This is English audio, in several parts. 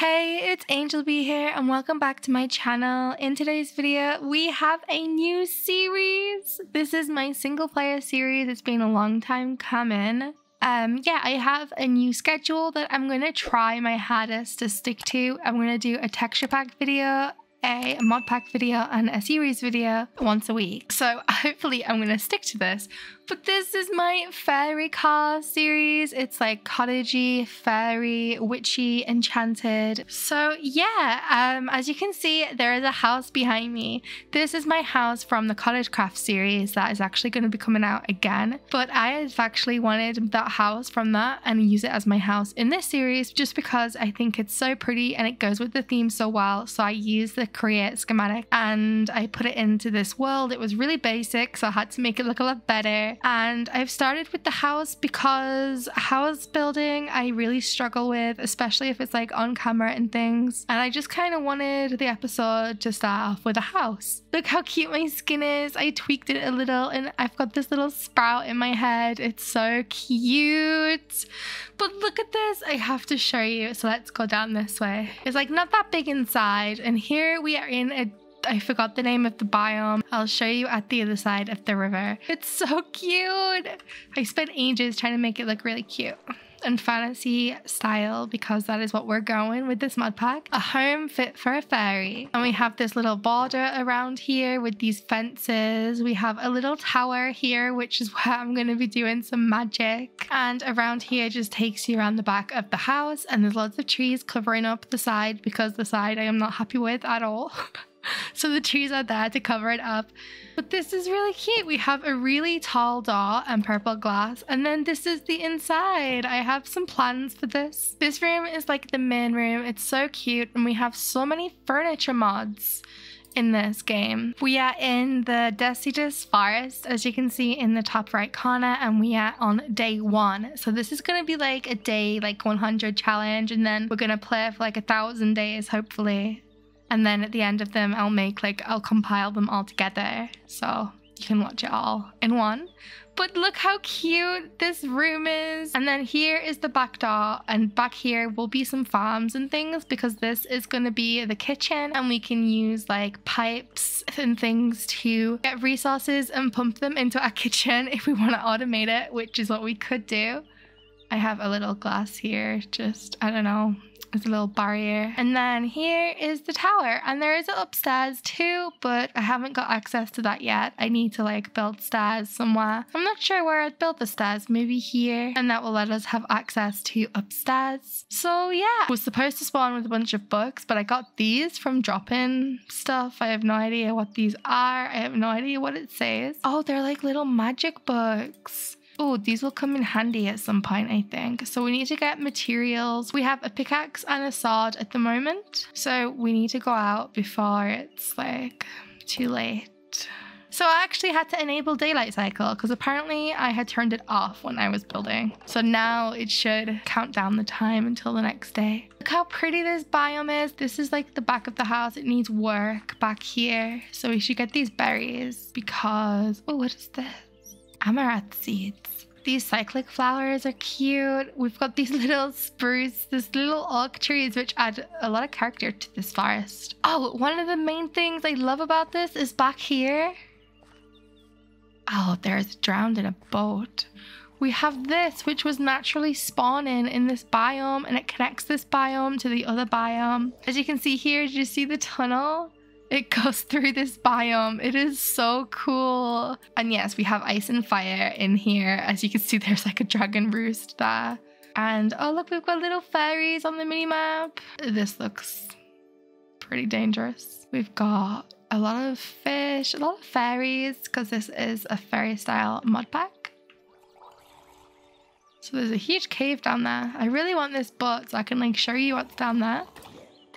Hey, it's Angel B here and welcome back to my channel. In today's video, we have a new series. This is my single player series. It's been a long time coming. I have a new schedule that I'm going to try my hardest to stick to. I'm going to do a texture pack video, a mod pack video, and a series video once a week. So hopefully I'm going to stick to this. But this is my fairy car series. It's like cottagey, fairy, witchy, enchanted. So yeah, as you can see, there is a house behind me. This is my house from the cottage craft series that is actually going to be coming out again. But I have actually wanted that house from that and use it as my house in this series just because I think it's so pretty and it goes with the theme so well. So I used the create schematic and I put it into this world. It was really basic, so I had to make it look a lot better. And I've started with the house because house building I really struggle with, especially if it's like on camera and things. And I just kind of wanted the episode to start off with a house. Look how cute my skin is. I tweaked it a little and I've got this little sprout in my head. It's so cute. But look at this. I have to show you. So let's go down this way. It's like not that big inside. And here we are in a I forgot the name of the biome. I'll show you at the other side of the river. It's so cute. I spent ages trying to make it look really cute and fantasy style because that is what we're going with this mod pack. A home fit for a fairy. And we have this little border around here with these fences. We have a little tower here, which is where I'm going to be doing some magic. And around here just takes you around the back of the house. And there's lots of trees covering up the side because the side I am not happy with at all. So the trees are there to cover it up. But this is really cute. We have a really tall door and purple glass. And then this is the inside. I have some plans for this. This room is like the main room. It's so cute. And we have so many furniture mods in this game. We are in the deciduous forest, as you can see in the top right corner, and we are on day 1. So this is going to be like a day like 100 challenge. And then we're going to play for like 1,000 days, hopefully. And then at the end of them, I'll compile them all together. So you can watch it all in one. But look how cute this room is. And then here is the back door. And back here will be some farms and things because this is going to be the kitchen. And we can use like pipes and things to get resources and pump them into our kitchen if we want to automate it, which is what we could do. I have a little glass here, just, I don't know. It's a little barrier. And then here is the tower, and there is an upstairs too, but I haven't got access to that yet. I need to like build stairs somewhere. I'm not sure where I'd build the stairs, maybe here, and that will let us have access to upstairs. So yeah, I was supposed to spawn with a bunch of books, but I got these from dropping stuff. I have no idea what these are. I have no idea what it says. Oh, they're like little magic books. Oh, these will come in handy at some point, I think. So we need to get materials. We have a pickaxe and a sword at the moment. So we need to go out before it's like too late. So I actually had to enable daylight cycle because apparently I had turned it off when I was building. So now it should count down the time until the next day. Look how pretty this biome is. This is like the back of the house. It needs work back here. So we should get these berries because, oh, what is this? Amaranth seeds. These cyclic flowers are cute. We've got these little spruce, this little oak trees, which add a lot of character to this forest. Oh, one of the main things I love about this is back here. Oh, there's drowned in a boat. We have this, which was naturally spawning in this biome, and it connects this biome to the other biome. As you can see here, did you see the tunnel? It goes through this biome. It is so cool. And yes, we have ice and fire in here. As you can see, there's like a dragon roost there. And oh, look, we've got little fairies on the minimap. This looks pretty dangerous. We've got a lot of fish, a lot of fairies, because this is a fairy style mod pack. So there's a huge cave down there. I really want this boat so I can like show you what's down there.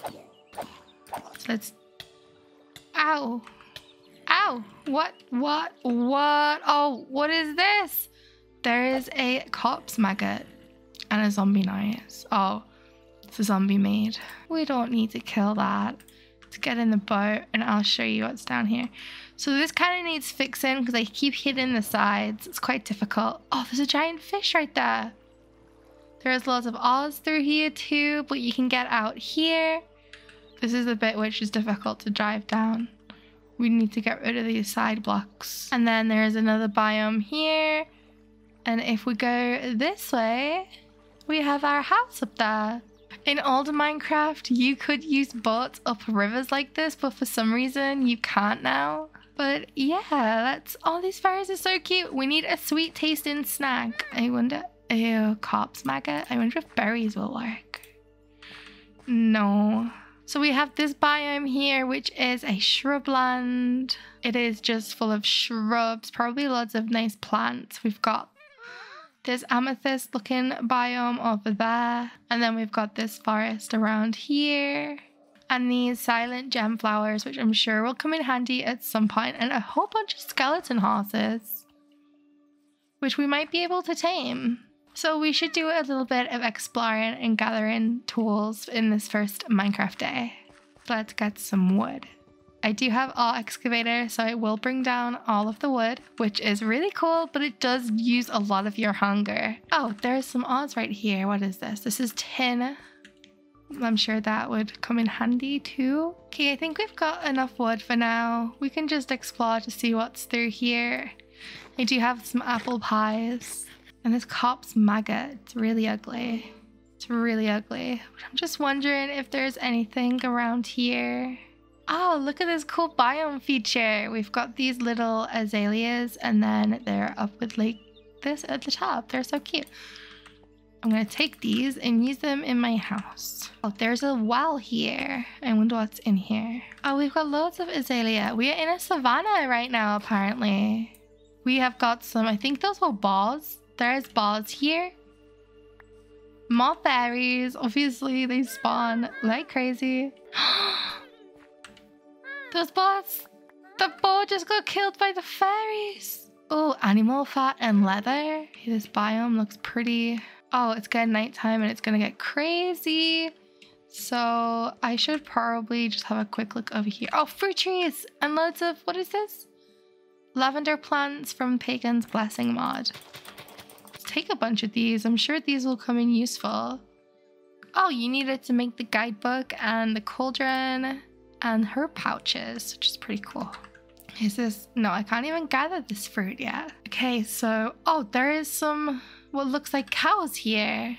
So let's ow. Ow. What? Oh, what is this? There is a corpse maggot and a zombie knife. Oh, it's a zombie maid. We don't need to kill that. Let's get in the boat and I'll show you what's down here. So this kind of needs fixing because I keep hitting the sides. It's quite difficult. Oh, there's a giant fish right there. There's lots of Oz through here too, but you can get out here. This is the bit which is difficult to drive down. We need to get rid of these side blocks. And then there is another biome here. And if we go this way, we have our house up there. In older Minecraft, you could use boats up rivers like this, but for some reason you can't now. But yeah, that's all. These fairies are so cute. We need a sweet tasting snack. I wonder, ew, corpse maggot. I wonder if berries will work. No. So we have this biome here, which is a shrubland. It is just full of shrubs, probably lots of nice plants. We've got this amethyst looking biome over there. And then we've got this forest around here. And these silent gem flowers, which I'm sure will come in handy at some point. And a whole bunch of skeleton horses, which we might be able to tame. So we should do a little bit of exploring and gathering tools in this first Minecraft day. Let's get some wood. I do have our excavator, so it will bring down all of the wood, which is really cool, but it does use a lot of your hunger. Oh, there's some odds right here. What is this? This is tin. I'm sure that would come in handy too. Okay, I think we've got enough wood for now. We can just explore to see what's through here. I do have some apple pies. And this corpse maggot, it's really ugly. It's really ugly. But I'm just wondering if there's anything around here. Oh, look at this cool biome feature. We've got these little azaleas and then they're up with like this at the top. They're so cute. I'm gonna take these and use them in my house. Oh, there's a well here. I wonder what's in here. Oh, we've got loads of azalea. We are in a savanna right now, apparently. We have got some, I think those were balls. There's balls here. More fairies. Obviously, they spawn like crazy. Those balls. The ball just got killed by the fairies. Oh, animal fat and leather. Okay, this biome looks pretty. Oh, it's getting nighttime and it's gonna get crazy. So I should probably just have a quick look over here. Oh, fruit trees and loads of, what is this? Lavender plants from Pagan's Blessing mod. Take a bunch of these. I'm sure these will come in useful. Oh, you need it to make the guidebook and the cauldron and her pouches, which is pretty cool. Is this? No, I can't even gather this fruit yet. Okay, so, oh, there is some what looks like cows here.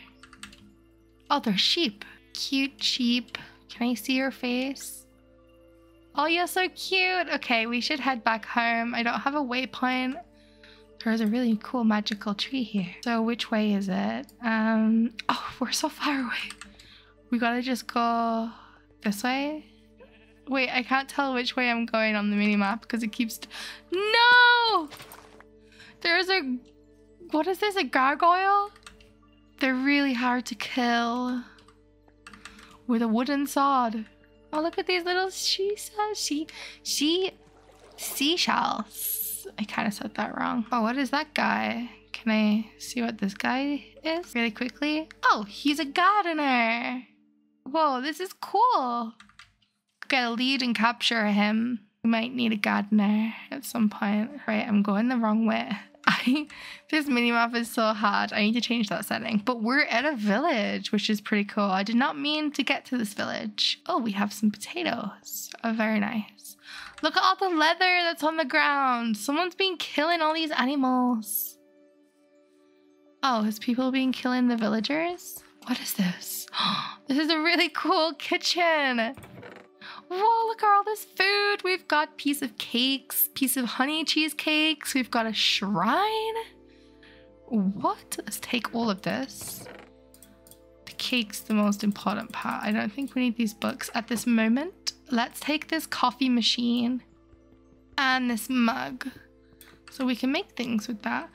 Oh, they're sheep. Cute sheep. Can I see your face? Oh, you're so cute. Okay, we should head back home. I don't have a waypoint. There's a really cool magical tree here. So which way is it? Oh, we're so far away. We gotta just go this way. Wait, I can't tell which way I'm going on the minimap because it keeps... No! There's a... What is this? A gargoyle? They're really hard to kill with a wooden sword. Oh, look at these little seashells. I kind of said that wrong. Oh, what is that guy? Can I see what this guy is really quickly? Oh, he's a gardener. Whoa, this is cool. Get a lead and capture him. We might need a gardener at some point. Right, I'm going the wrong way. This minimap is so hard. I need to change that setting. But we're at a village, which is pretty cool. I did not mean to get to this village. Oh, we have some potatoes. Oh, very nice. Look at all the leather that's on the ground. Someone's been killing all these animals. Oh, has people been killing the villagers? What is this? This is a really cool kitchen. Whoa, look at all this food. We've got piece of cakes, piece of honey cheesecakes. We've got a shrine. What? Let's take all of this. The cake's the most important part. I don't think we need these books at this moment. Let's take this coffee machine and this mug so we can make things with that.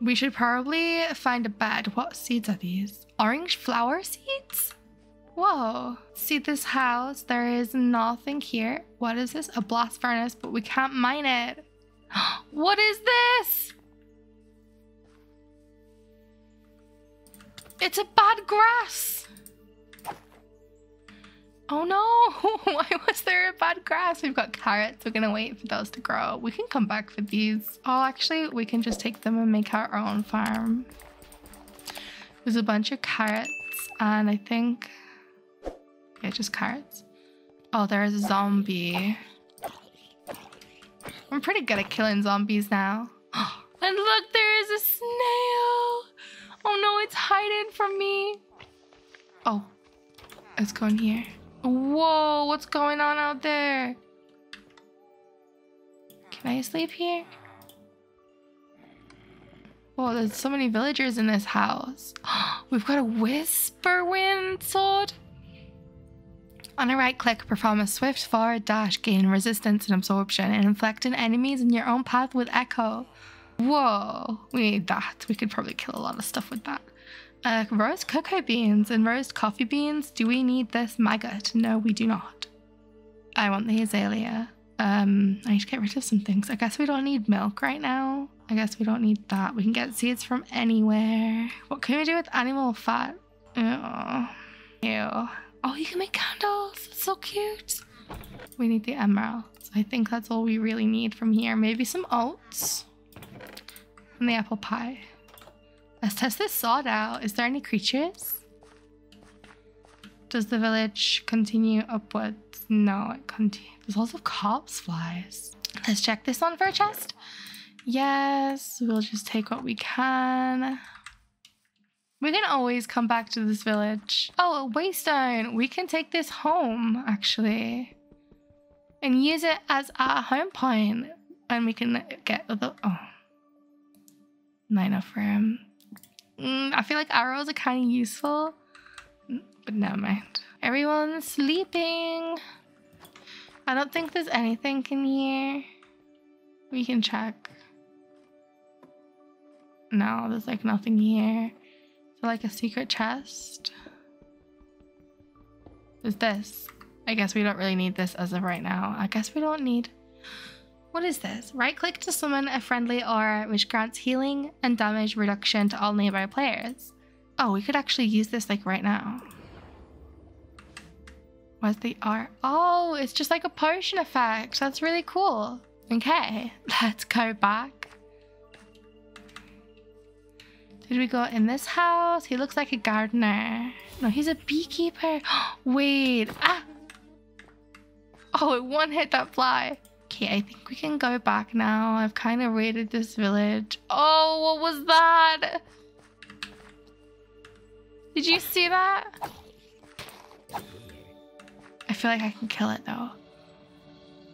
We should probably find a bed. What seeds are these? Orange flower seeds? Whoa. See this house? There is nothing here. What is this? A blast furnace, but we can't mine it. What is this? It's a bad grass. Oh no, why was there a bad grass? We've got carrots, we're gonna wait for those to grow. We can come back for these. Oh, actually, we can just take them and make our own farm. There's a bunch of carrots and I think, yeah, just carrots. Oh, there's a zombie. I'm pretty good at killing zombies now. And look, there is a snail. Oh no, it's hiding from me. Oh, let's go in here. Whoa, what's going on out there? Can I sleep here? Whoa, there's so many villagers in this house. We've got a Whisperwind Sword. On a right click, perform a swift forward dash, gain resistance and absorption, and inflict on enemies in your own path with echo. Whoa, we need that. We could probably kill a lot of stuff with that. Roast cocoa beans and roast coffee beans. Do we need this maggot? No, we do not. I want the azalea. I need to get rid of some things. I guess we don't need milk right now. I guess we don't need that. We can get seeds from anywhere. What can we do with animal fat? Ew. Ew. Oh, you can make candles. That's so cute. We need the emeralds. I think that's all we really need from here. Maybe some oats and the apple pie. Let's test this sword out. Is there any creatures? Does the village continue upwards? No, it continues. There's lots of corpse flies. Let's check this on for a chest. Yes, we'll just take what we can. We can always come back to this village. Oh, a waystone. We can take this home, actually. And use it as our home point. And we can get other... Oh. Not enough room. I feel like arrows are kind of useful. But never mind. Everyone's sleeping. I don't think there's anything in here. We can check. No, there's like nothing here. Like a secret chest. Is this? I guess we don't really need this as of right now. I guess we don't need... What is this? Right click to summon a friendly aura which grants healing and damage reduction to all nearby players. Oh, we could actually use this like right now. Where's the aura? Oh, it's just like a potion effect. That's really cool. Okay, let's go back. Did we go in this house? He looks like a gardener. No, he's a beekeeper. Wait. Ah! Oh, it one hit that fly. Okay, I think we can go back now. I've kind of raided this village. Oh, what was that? Did you see that? I feel like I can kill it though.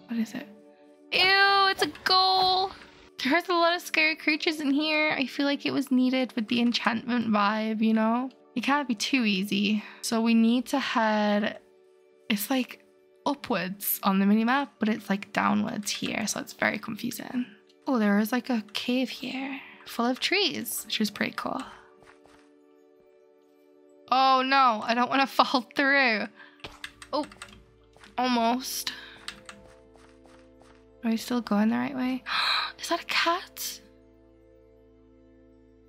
What is it? Ew, it's a ghoul. There's a lot of scary creatures in here. I feel like it was needed with the enchantment vibe, you know? It can't be too easy. So we need to head... It's like upwards on the minimap, but it's like downwards here. So it's very confusing. Oh, there is like a cave here full of trees, which is pretty cool. Oh no, I don't want to fall through. Oh, almost. Are we still going the right way? Is that a cat?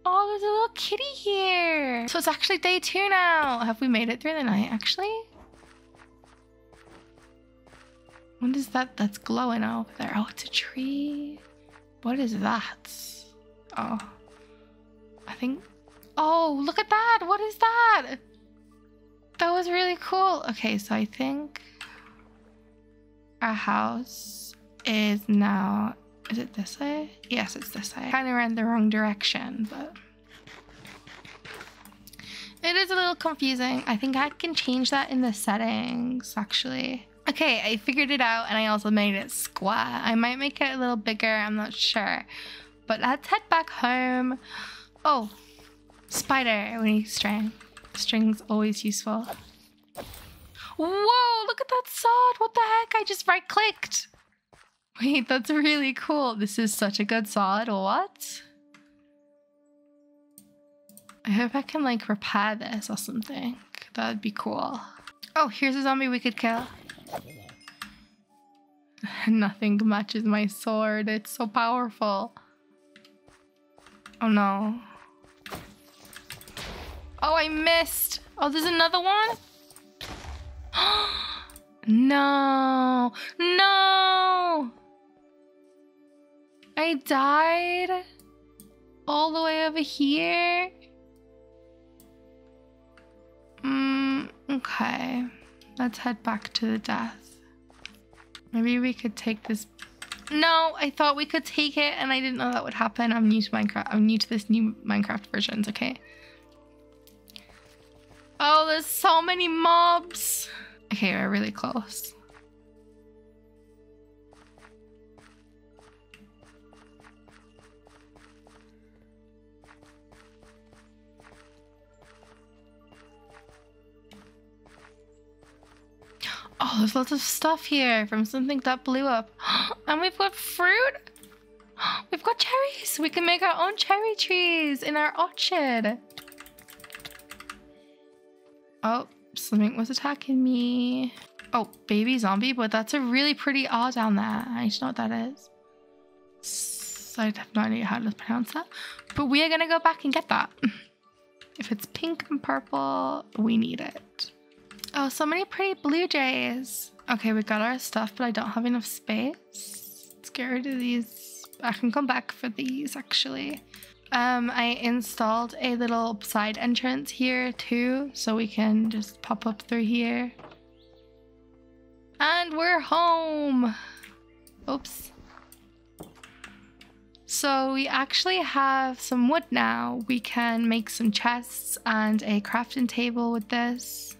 Oh, there's a little kitty here. So it's actually day 2 now. Have we made it through the night, actually? What is that that's glowing over there? Oh, it's a tree. What is that? Oh, I think... Oh, look at that. What is that? That was really cool. Okay, so I think our house is now... Is it this way? Yes, it's this way. Kind of ran the wrong direction, but... It is a little confusing. I think I can change that in the settings, actually. Okay, I figured it out and I also made it square. I might make it a little bigger, I'm not sure. But let's head back home. Oh, spider, we need string. String's always useful. Whoa, look at that sword, what the heck? I just right clicked. Wait, that's really cool. This is such a good sword. What? I hope I can like repair this or something. That would be cool. Oh, here's a zombie we could kill. Nothing matches my sword. It's so powerful. Oh no. Oh, I missed. Oh, there's another one? No. No. I died all the way over here. Okay, let's head back to the death. Maybe we could take this. No, I thought we could take it and I didn't know that would happen. I'm new to Minecraft. I'm new to this new Minecraft versions, okay? Oh, there's so many mobs. Okay, we're really close. Oh, there's lots of stuff here from something that blew up. And we've got fruit. We've got cherries. We can make our own cherry trees in our orchard. Oh, something was attacking me. Oh, baby zombie, but that's a really pretty R down there. I don't know what that is. So I have no idea how to pronounce that. But we are going to go back and get that. If it's pink and purple, we need it. Oh, so many pretty blue jays. Okay, we got our stuff, but I don't have enough space. Let's get rid of these. I can come back for these, actually. I installed a little side entrance here, too, so we can just pop up through here. And we're home! Oops. So we actually have some wood now. We can make some chests and a crafting table with this.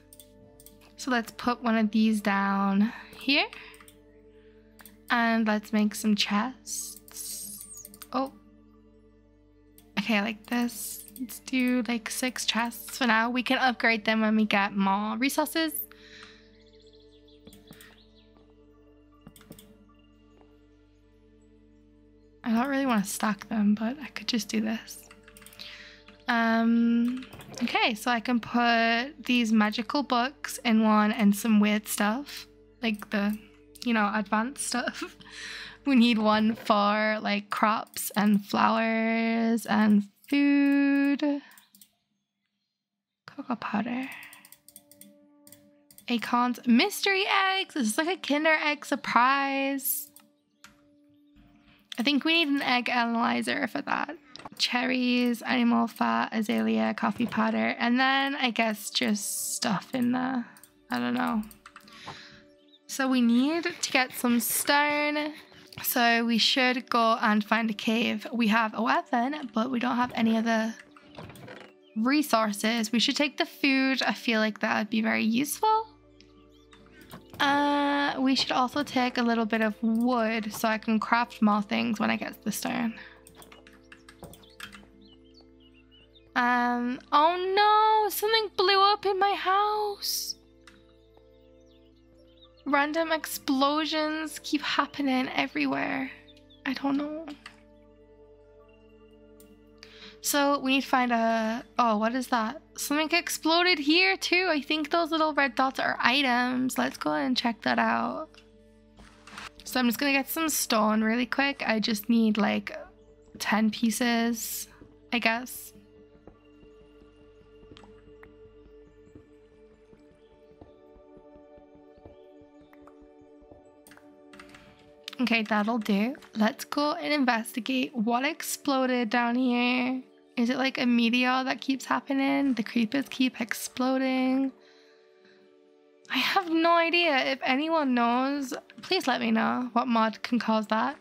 So let's put one of these down here and let's make some chests. Oh, okay, like this. Let's do like 6 chests for now. We can upgrade them when we get more resources. I don't really want to stack them, but I could just do this. Okay, so I can put these magical books in one and some weird stuff, like the, you know, advanced stuff. We need one for like crops and flowers and food. Cocoa powder. Acorns. Mystery eggs! This is like a Kinder Egg surprise. I think we need an egg analyzer for that. Cherries, animal fat, azalea, coffee powder, and then I guess just stuff in there. I don't know. So we need to get some stone. So we should go and find a cave. We have a weapon, but we don't have any other resources. We should take the food. I feel like that would be very useful. We should also take a little bit of wood so I can craft more things when I get the stone. Oh no, something blew up in my house. Random explosions keep happening everywhere. I don't know. So we need to find a, oh, what is that? Something exploded here too. I think those little red dots are items. Let's go and check that out. So I'm just gonna get some stone really quick. I just need like 10 pieces, I guess. Okay, that'll do. Let's go and investigate what exploded down here. Is it like a meteor that keeps happening? The creepers keep exploding. I have no idea. If anyone knows, please let me know what mod can cause that.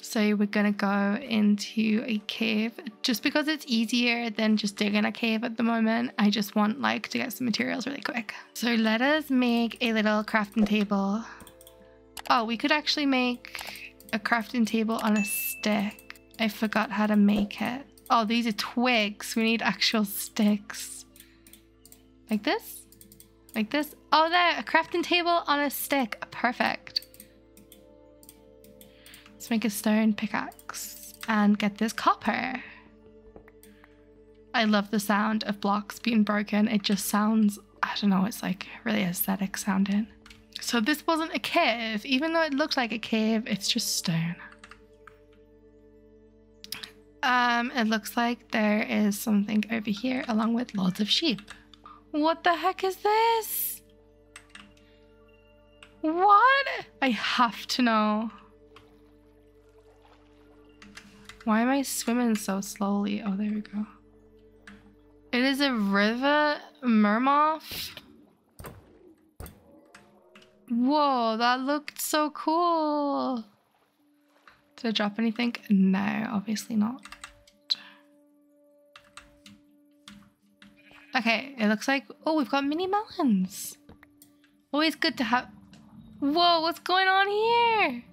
So we're gonna go into a cave just because it's easier than just digging a cave at the moment. I just want like to get some materials really quick. So let us make a little crafting table. Oh, we could actually make a crafting table on a stick. I forgot how to make it. Oh, these are twigs. We need actual sticks. Like this? Like this? Oh, there! A crafting table on a stick. Perfect. Let's make a stone pickaxe and get this copper. I love the sound of blocks being broken. It just sounds, I don't know, it's like really aesthetic sounding. So this wasn't a cave. Even though it looked like a cave, it's just stone. It looks like there is something over here along with lots of sheep. What the heck is this? What? I have to know. Why am I swimming so slowly? Oh, there we go. It is a river murmur. Whoa, that looked so cool. Did I drop anything? No, obviously not. Okay, it looks like, oh, we've got mini melons. Always good to have. Whoa, what's going on here?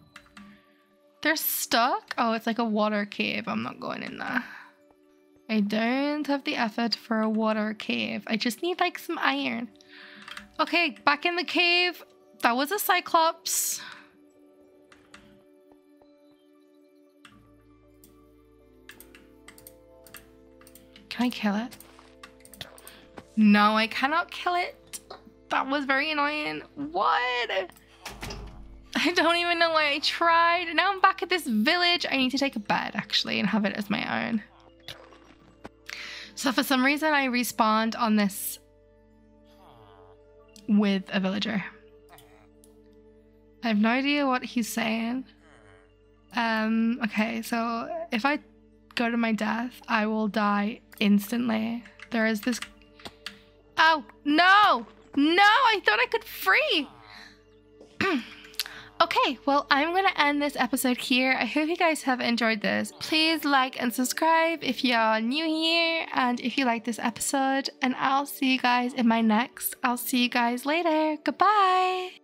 They're stuck? Oh, it's like a water cave. I'm not going in there. I don't have the effort for a water cave. I just need like some iron. Okay, back in the cave. That was a cyclops. Can I kill it? No, I cannot kill it. That was very annoying. What? I don't even know why I tried. Now I'm back at this village. I need to take a bed actually and have it as my own. So for some reason I respawned on this with a villager. I have no idea what he's saying. Okay, so if I go to my death, I will die instantly. There is this... Oh, no! No, I thought I could free! Okay, well, I'm going to end this episode here. I hope you guys have enjoyed this. Please like and subscribe if you're new here and if you like this episode. And I'll see you guys in my next. I'll see you guys later. Goodbye!